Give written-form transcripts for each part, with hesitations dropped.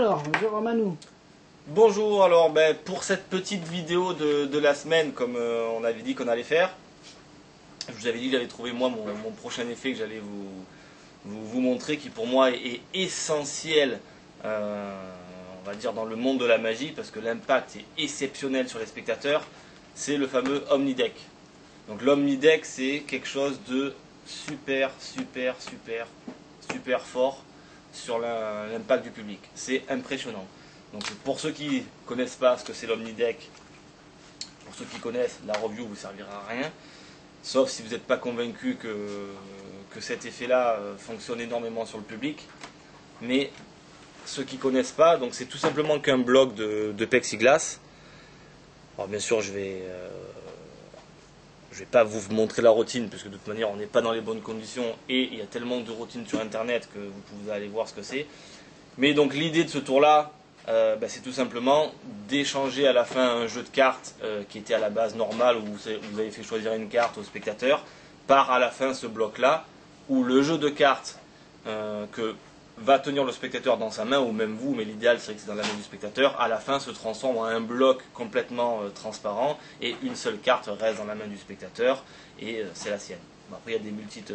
alors, bonjour Romanou. Bonjour, alors ben, pour cette petite vidéo de la semaine, comme on avait dit qu'on allait faire, je vous avais dit que j'avais trouvé moi mon prochain effet que j'allais vous montrer, qui pour moi est essentiel, on va dire dans le monde de la magie, parce que l'impact est exceptionnel sur les spectateurs, c'est le fameux Omni Deck. Donc l'Omni Deck, c'est quelque chose de super fort sur l'impact du public, c'est impressionnant. Donc pour ceux qui ne connaissent pas ce que c'est l'Omni Deck, pour ceux qui connaissent, la review vous servira à rien, sauf si vous n'êtes pas convaincu que cet effet-là fonctionne énormément sur le public. Mais ceux qui ne connaissent pas, donc c'est tout simplement qu'un bloc de plexiglas. Alors bien sûr, je vais pas vous montrer la routine, puisque de toute manière on n'est pas dans les bonnes conditions et il y a tellement de routines sur internet que vous pouvez aller voir ce que c'est. Mais donc l'idée de ce tour-là, c'est tout simplement d'échanger à la fin un jeu de cartes qui était à la base normal, où vous avez fait choisir une carte au spectateur, par à la fin ce bloc là où le jeu de cartes que va tenir le spectateur dans sa main, ou même vous, mais l'idéal c'est que c'est dans la main du spectateur, à la fin se transforme en un bloc complètement transparent et une seule carte reste dans la main du spectateur et c'est la sienne. Bon, après il y a des multiples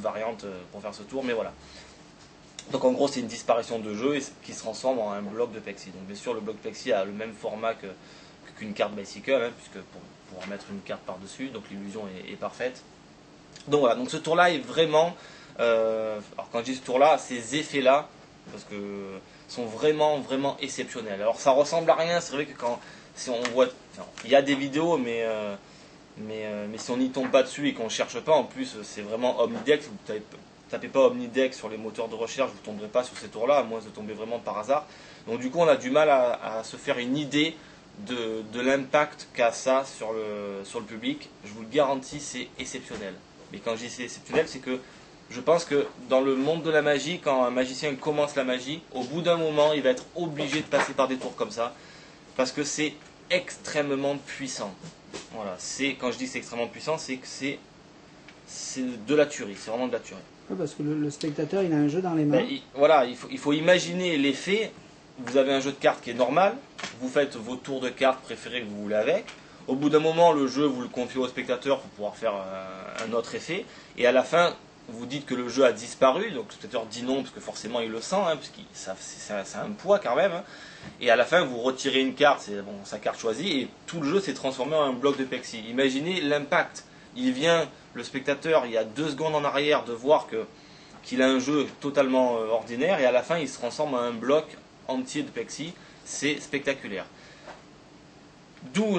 variantes pour faire ce tour, mais voilà. Donc en gros c'est une disparition de jeu qui se transforme en un bloc de plexi. Donc bien sûr le bloc plexi a le même format qu'une carte Bicycle, hein, puisque pour mettre une carte par dessus, donc l'illusion est parfaite. Donc voilà, donc ce tour là est vraiment, alors quand je dis ce tour là, ces effets là, parce que sont vraiment exceptionnels. Alors ça ressemble à rien, c'est vrai que si on voit, enfin, il y a des vidéos mais si on n'y tombe pas dessus et qu'on ne cherche pas, en plus c'est vraiment Omni Deck, vous tapez pas Omni Deck sur les moteurs de recherche, vous ne tomberez pas sur ces tours-là, à moins de tomber vraiment par hasard. Donc du coup, on a du mal à se faire une idée de l'impact qu'a ça sur le public. Je vous le garantis, c'est exceptionnel. Mais quand je dis c'est exceptionnel, c'est que je pense que dans le monde de la magie, quand un magicien commence la magie, au bout d'un moment, il va être obligé de passer par des tours comme ça, parce que c'est extrêmement puissant. Voilà, quand je dis c'est extrêmement puissant, c'est que c'est de la tuerie, c'est vraiment de la tuerie. Oui, parce que le spectateur, il a un jeu dans les mains. Ben, voilà, il faut imaginer l'effet. Vous avez un jeu de cartes qui est normal, vous faites vos tours de cartes préférés que vous voulez avec. Au bout d'un moment, le jeu, vous le confiez au spectateur pour pouvoir faire un autre effet. Et à la fin, vous dites que le jeu a disparu. Donc le spectateur dit non, parce que forcément, il le sent, hein, parce que ça a un poids quand même. Hein. Et à la fin, vous retirez une carte, c'est bon, sa carte choisie, et tout le jeu s'est transformé en un bloc de plexi. Imaginez l'impact. Il vient, le spectateur, il y a 2 secondes en arrière de voir qu'il a un jeu totalement ordinaire, et à la fin il se transforme en un bloc entier de plexi. C'est spectaculaire. D'où,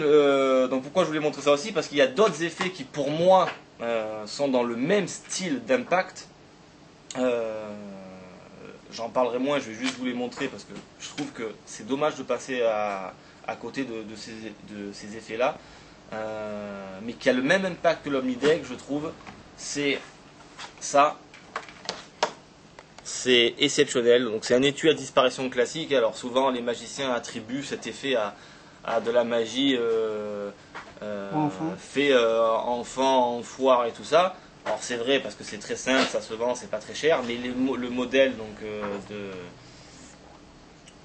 donc pourquoi je voulais montrer ça aussi, parce qu'il y a d'autres effets qui pour moi sont dans le même style d'impact. J'en parlerai moins, je vais juste vous les montrer parce que je trouve que c'est dommage de passer à côté de ces effets là. Mais qui a le même impact que l'Omni Deck, je trouve. C'est ça, c'est exceptionnel. Donc c'est un étui à disparition classique. Alors souvent les magiciens attribuent cet effet à de la magie fait enfant, en foire et tout ça. Alors c'est vrai parce que c'est très simple, ça se vend, c'est pas très cher. Mais le modèle donc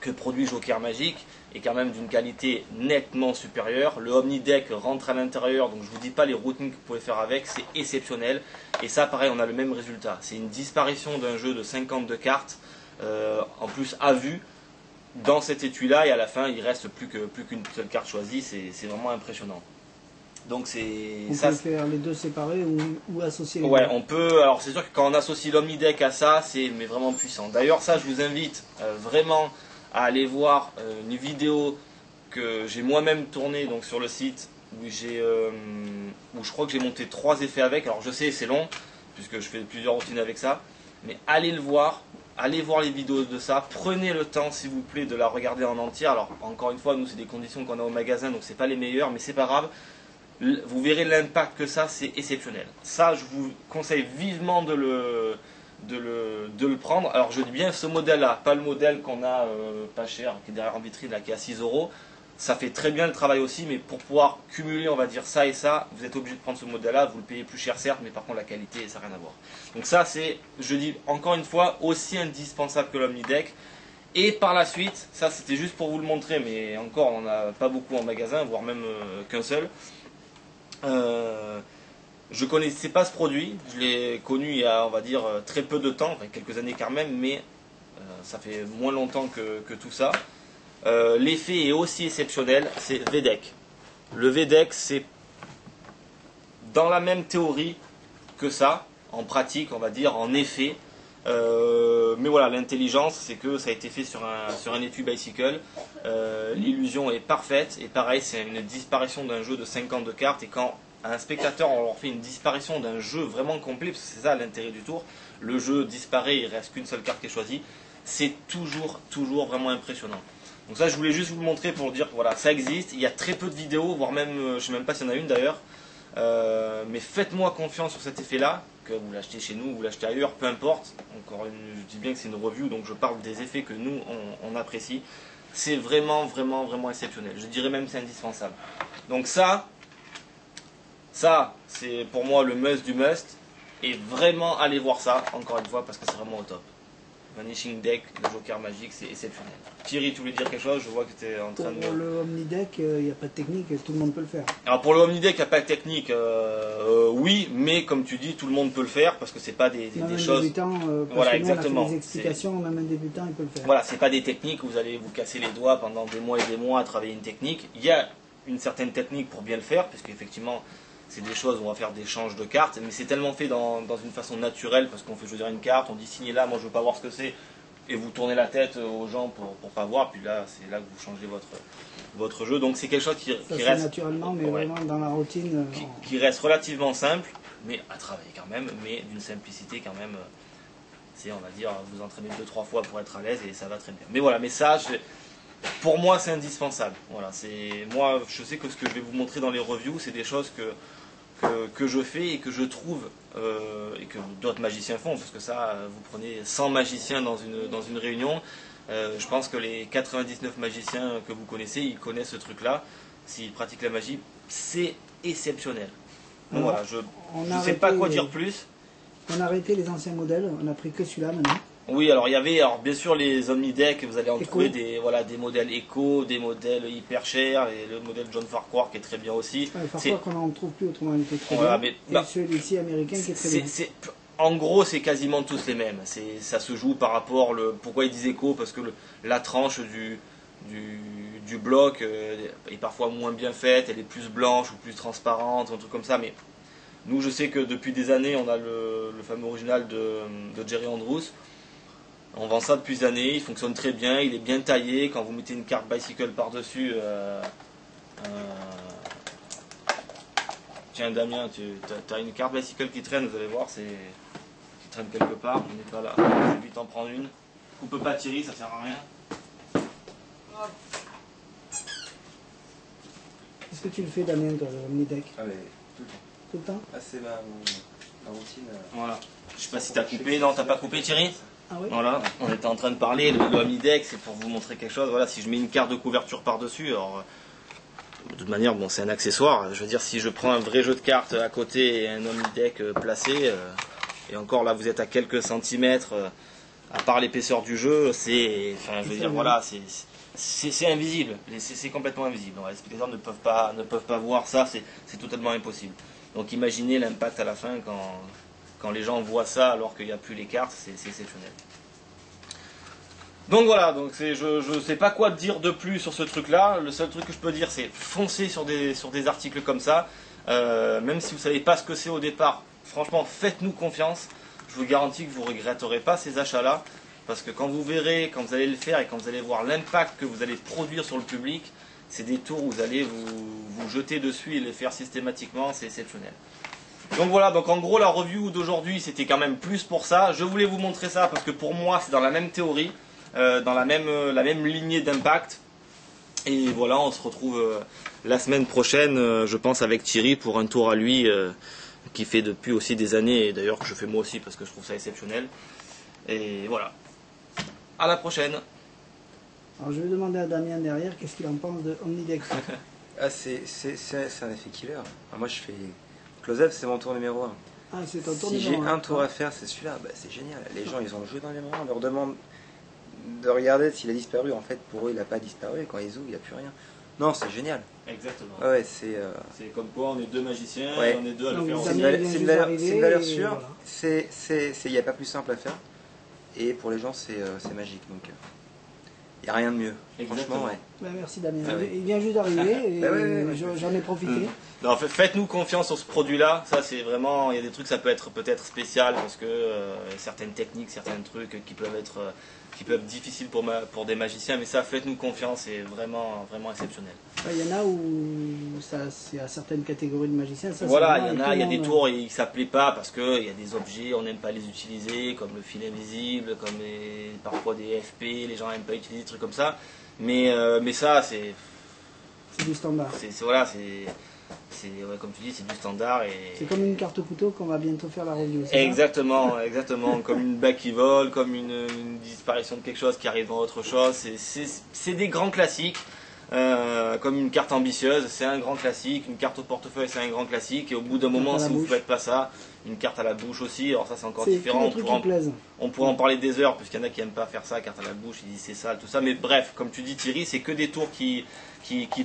que produit Joker Magique est quand même d'une qualité nettement supérieure. Le Omni Deck rentre à l'intérieur, donc je vous dis pas les routines que vous pouvez faire avec, c'est exceptionnel. Et ça pareil, on a le même résultat, c'est une disparition d'un jeu de 52 cartes en plus à vue dans cet étui là, et à la fin il reste plus qu'une seule carte choisie. C'est vraiment impressionnant. Donc on peut faire les deux séparés ou associer les deux. Ouais, on peut. Alors c'est sûr que quand on associe l'Omni Deck à ça, c'est vraiment puissant. D'ailleurs ça, je vous invite vraiment à aller voir une vidéo que j'ai moi-même tournée donc sur le site, où je crois que j'ai monté 3 effets avec. Alors je sais, c'est long puisque je fais plusieurs routines avec ça, mais allez le voir, allez voir les vidéos de ça, prenez le temps s'il vous plaît de la regarder en entière. Alors encore une fois, nous c'est des conditions qu'on a au magasin, donc c'est pas les meilleures, mais c'est pas grave, vous verrez l'impact que ça, c'est exceptionnel. Ça, je vous conseille vivement de le prendre. Alors je dis bien ce modèle là, pas le modèle qu'on a pas cher, qui est derrière en vitrine là, qui est à 6 €. Ça fait très bien le travail aussi, mais pour pouvoir cumuler, on va dire, ça et ça, vous êtes obligé de prendre ce modèle là. Vous le payez plus cher certes, mais par contre la qualité, ça n'a rien à voir. Donc ça, c'est, je dis encore une fois, aussi indispensable que l'Omni Deck, Et par la suite, ça c'était juste pour vous le montrer, mais encore on n'a pas beaucoup en magasin, voire même qu'un seul. Je ne connaissais pas ce produit, je l'ai connu il y a, on va dire, très peu de temps, enfin, quelques années quand même, mais ça fait moins longtemps que tout ça. L'effet est aussi exceptionnel, c'est V Deck. Le V Deck, c'est dans la même théorie que ça, en pratique, on va dire, en effet. Mais voilà, l'intelligence, c'est que ça a été fait sur un étui Bicycle. L'illusion est parfaite. Et pareil, c'est une disparition d'un jeu de 52 cartes. Et quand à un spectateur, on leur fait une disparition d'un jeu vraiment complet, parce que c'est ça l'intérêt du tour, le jeu disparaît, il reste qu'une seule carte qui est choisie. C'est toujours vraiment impressionnant. Donc ça, je voulais juste vous le montrer pour dire que voilà, ça existe. Il y a très peu de vidéos, voire même, je ne sais même pas s'il y en a une d'ailleurs. Mais faites-moi confiance sur cet effet-là, que vous l'achetez chez nous, vous l'achetez ailleurs, peu importe. Encore une, je dis bien que c'est une review, donc je parle des effets que nous, on apprécie. C'est vraiment exceptionnel. Je dirais même que c'est indispensable. Donc ça, c'est pour moi le must du must. Et vraiment, allez voir ça, encore une fois, parce que c'est vraiment au top. Vanishing Deck, le Joker Magique, c'est exceptionnel. Thierry, tu voulais dire quelque chose? Je vois que tu es en train de... Pour le Omni Deck, il n'y a pas de technique, tout le monde peut le faire. Alors pour le Omni Deck, il n'y a pas de technique, oui, mais comme tu dis, tout le monde peut le faire, parce que c'est pas des choses... Débutant, voilà, exactement. On a fait des explications, même un débutant, il peut le faire. Voilà, c'est pas des techniques où vous allez vous casser les doigts pendant des mois et des mois à travailler une technique. Il y a une certaine technique pour bien le faire, parce qu'effectivement... C'est des choses où on va faire des changes de cartes, mais c'est tellement fait dans une façon naturelle, parce qu'on fait choisir une carte, on dit signez là, moi je veux pas voir ce que c'est, et vous tournez la tête aux gens pour pas voir, puis là c'est là que vous changez votre jeu. Donc c'est quelque chose qui reste naturellement, mais vraiment dans la routine, qui reste relativement simple, mais à travailler quand même, mais d'une simplicité quand même. C'est, on va dire, vous entraînez 2-3 fois pour être à l'aise et ça va très bien. Mais voilà, mais ça, pour moi, c'est indispensable. Voilà, moi, je sais que ce que je vais vous montrer dans les reviews, c'est des choses que je fais et que je trouve, et que d'autres magiciens font, parce que ça, vous prenez 100 magiciens dans une réunion, je pense que les 99 magiciens que vous connaissez, ils connaissent ce truc-là. S'ils pratiquent la magie, c'est exceptionnel. Donc voilà, je ne sais pas quoi dire plus. On a arrêté les anciens modèles, on a pris que celui-là maintenant. Oui, alors il y avait, alors bien sûr, les Omni Deck, vous allez en trouver des modèles éco, des modèles hyper chers, et le modèle John Farquhar qui est très bien aussi. Ouais, Farquhar qu'on n'en trouve plus autrement, il était très bien, et celui-ci américain qui est très bien. En gros, c'est quasiment tous les mêmes. Ça se joue par rapport, pourquoi ils disent éco, parce que la tranche du bloc est parfois moins bien faite, elle est plus blanche ou plus transparente, un truc comme ça, mais... Nous, je sais que depuis des années, on a le fameux original de Jerry Andrus. On vend ça depuis des années, il fonctionne très bien, il est bien taillé. Quand vous mettez une carte Bicycle par-dessus... Tiens, Damien, tu as une carte Bicycle qui traîne, vous allez voir, qui traîne quelque part. Je n'ai pas là, je vais vite en prendre une. Coupe pas, Thierry, ça sert à rien. Est-ce que tu le fais, Damien, dans le Omni Deck? Allez, tout le temps. Tout le temps? Ah, c'est ma routine. Voilà. Je sais pas si t'as coupé. Non, t'as pas coupé, Thierry? Ah oui. Voilà, on était en train de parler. Le Omni Deck, c'est pour vous montrer quelque chose. Voilà, si je mets une carte de couverture par-dessus, alors... De toute manière, bon, c'est un accessoire. Je veux dire, si je prends un vrai jeu de cartes à côté et un Omni Deck placé, et encore là, vous êtes à quelques centimètres, à part l'épaisseur du jeu, c'est... Enfin, je veux dire, voilà, c'est invisible. C'est complètement invisible. Les spectateurs ne peuvent pas voir ça, c'est totalement impossible. Donc imaginez l'impact à la fin quand les gens voient ça alors qu'il n'y a plus les cartes, c'est exceptionnel. Donc voilà, donc je ne sais pas quoi dire de plus sur ce truc-là. Le seul truc que je peux dire, c'est foncer sur des articles comme ça. Même si vous ne savez pas ce que c'est au départ, franchement, faites-nous confiance. Je vous garantis que vous ne regretterez pas ces achats-là. Parce que quand vous verrez, quand vous allez le faire et quand vous allez voir l'impact que vous allez produire sur le public... C'est des tours où vous allez vous jeter dessus et les faire systématiquement, c'est exceptionnel. Donc voilà, donc en gros la review d'aujourd'hui c'était quand même plus pour ça. Je voulais vous montrer ça parce que pour moi c'est dans la même théorie, dans la même lignée d'impact. Et voilà, on se retrouve la semaine prochaine, je pense, avec Thierry pour un tour à lui qui fait depuis aussi des années, et d'ailleurs que je fais moi aussi parce que je trouve ça exceptionnel. Et voilà, à la prochaine. Alors je vais demander à Damien derrière qu'est-ce qu'il en pense de Omni Deck. Ah, c'est un effet killer. Ah, moi je fais... Close-up, c'est mon tour numéro 1. Ah, c'est ton tour numéro 1. Si j'ai un tour à faire, c'est celui-là. Bah, c'est génial. Les gens, ils ont joué dans les mains. On leur demande de regarder s'il a disparu. En fait, pour eux, il n'a pas disparu. Quand ils ouvrent, il n'y a plus rien. Non, c'est génial. Exactement. Ouais, c'est comme quoi on est deux magiciens, ouais. Et on est deux à le faire. C'est une valeur sûre. Il n'y a pas plus simple à faire. Et pour les gens, c'est magique. Donc, il n'y a rien de mieux. Exactement. Franchement, ouais. Bah, merci Damien. Ah, oui. Il vient juste d'arriver. Bah, ouais, j'en ai profité. Non, faites-nous confiance sur ce produit-là. Ça, c'est vraiment. Il y a des trucs, ça peut être peut-être spécial parce que certaines techniques, certains trucs qui peuvent être. Qui peuvent être difficiles pour des magiciens, mais ça, faites-nous confiance, c'est vraiment, vraiment exceptionnel. Il y en a où c'est à certaines catégories de magiciens. Ça, voilà, il y a des tours et ça ne plaît pas parce qu'il y a des objets, on n'aime pas les utiliser, comme le fil invisible, comme les, parfois des FP, les gens n'aiment pas utiliser des trucs comme ça. Mais ça, c'est... C'est du standard. Voilà, c'est ouais, comme tu dis, c'est du standard. C'est comme une carte au couteau qu'on va bientôt faire la review. Exactement, exactement. Comme une bague qui vole, comme une disparition de quelque chose qui arrive dans autre chose. C'est des grands classiques. Comme une carte ambitieuse, c'est un grand classique. Une carte au portefeuille, c'est un grand classique. Et au bout d'un moment, si vous ne faites pas ça, une carte à la bouche aussi. Alors ça, c'est encore différent. On pourrait en parler des heures, puisqu'il y en a qui n'aiment pas faire ça, carte à la bouche, ils disent c'est ça, tout ça. Mais bref, comme tu dis Thierry, c'est que des tours qui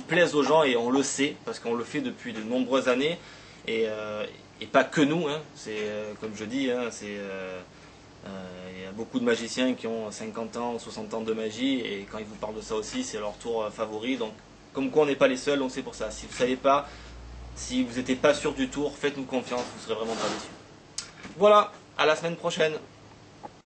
plaisent aux gens, et on le sait parce qu'on le fait depuis de nombreuses années, et pas que nous, hein. C'est comme je dis, hein, il y a beaucoup de magiciens qui ont 50 ans, 60 ans de magie, et quand ils vous parlent de ça aussi, c'est leur tour favori. Donc comme quoi on n'est pas les seuls, on sait pour ça. Si vous ne savez pas, si vous n'étiez pas sûr du tour, faites-nous confiance, vous ne serez vraiment pas déçus. Voilà, à la semaine prochaine.